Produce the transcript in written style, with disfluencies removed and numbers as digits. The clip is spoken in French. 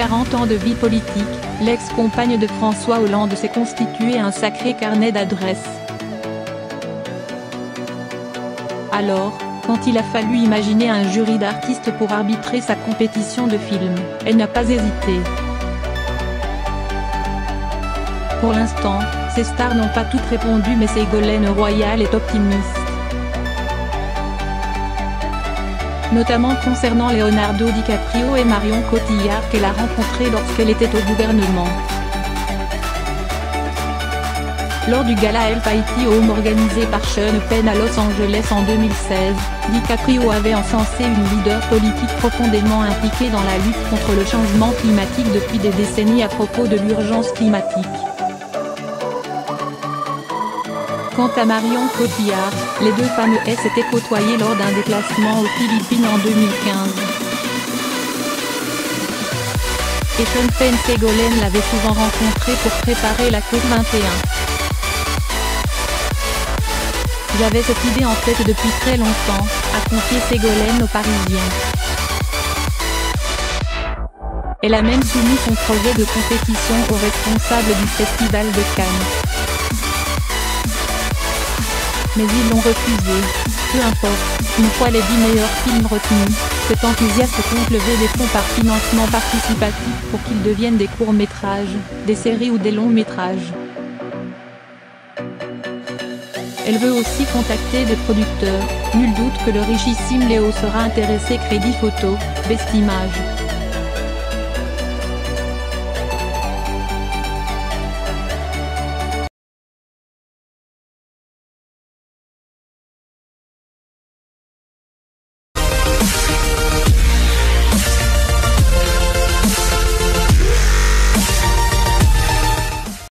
40 ans de vie politique, l'ex-compagne de François Hollande s'est constituée un sacré carnet d'adresses. Alors, quand il a fallu imaginer un jury d'artistes pour arbitrer sa compétition de films, elle n'a pas hésité. Pour l'instant, ces stars n'ont pas toutes répondu, mais Ségolène Royal est optimiste. Notamment concernant Leonardo DiCaprio et Marion Cotillard qu'elle a rencontrés lorsqu'elle était au gouvernement. Lors du gala Haiti Home organisé par Sean Penn à Los Angeles en 2016, DiCaprio avait encensé une leader politique profondément impliquée dans la lutte contre le changement climatique depuis des décennies à propos de l'urgence climatique. Quant à Marion Cotillard, les deux femmes s'étaient côtoyées lors d'un déplacement aux Philippines en 2015. Et Sean Penn et Ségolène l'avaient souvent rencontrée pour préparer la Coupe 21. « J'avais cette idée en tête depuis très longtemps », a confié Ségolène aux Parisiens. Elle a même soumis son projet de compétition aux responsables du Festival de Cannes. Mais ils l'ont refusé. Peu importe, une fois les 10 meilleurs films retenus, cet enthousiaste compte lever des fonds par financement participatif pour qu'ils deviennent des courts-métrages, des séries ou des longs-métrages. Elle veut aussi contacter des producteurs, nul doute que le richissime Léo sera intéressé. Crédit photo, Best Image.